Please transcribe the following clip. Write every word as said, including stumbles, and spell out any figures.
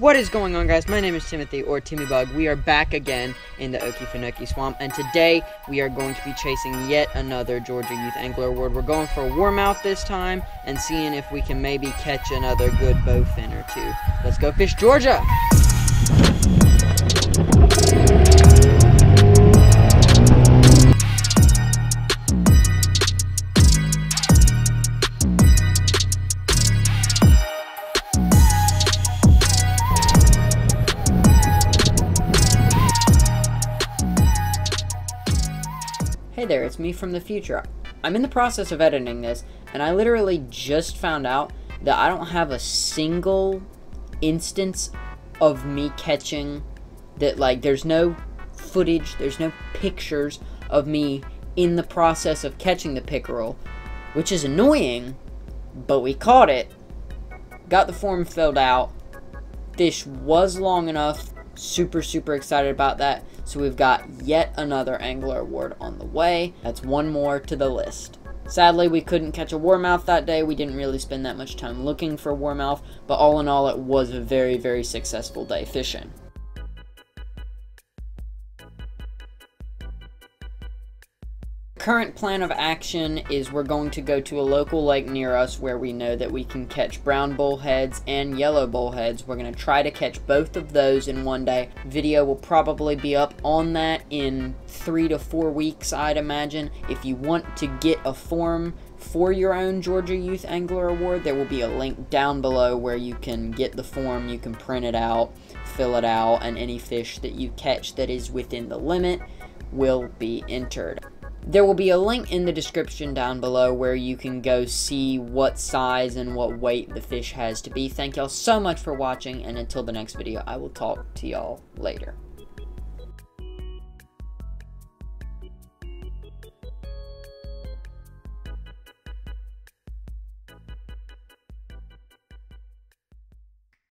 What is going on, guys? My name is Timothy, or Timmy Bug. We are back again in the Okefenokee Swamp, and today we are going to be chasing yet another Georgia Youth Angler Award. We're going for a warmouth this time and seeing if we can maybe catch another good bowfin or two. Let's go fish Georgia! Hey there, it's me from the future. I'm in the process of editing this, and I literally just found out that I don't have a single instance of me catching that, like, there's no footage, there's no pictures of me in the process of catching the pickerel, which is annoying, but we caught it, got the form filled out, fish was long enough, super, super excited about that. So we've got yet another angler award on the way. That's one more to the list. Sadly, we couldn't catch a warmouth that day. We didn't really spend that much time looking for a warmouth, but all in all, it was a very, very successful day fishing. Current plan of action is we're going to go to a local lake near us where we know that we can catch brown bullheads and yellow bullheads. We're going to try to catch both of those in one day. Video will probably be up on that in three to four weeks, I'd imagine. If you want to get a form for your own Georgia Youth Angler Award, there will be a link down below where you can get the form, you can print it out, fill it out, and any fish that you catch that is within the limit will be entered. There will be a link in the description down below where you can go see what size and what weight the fish has to be. Thank y'all so much for watching, and until the next video, I will talk to y'all later.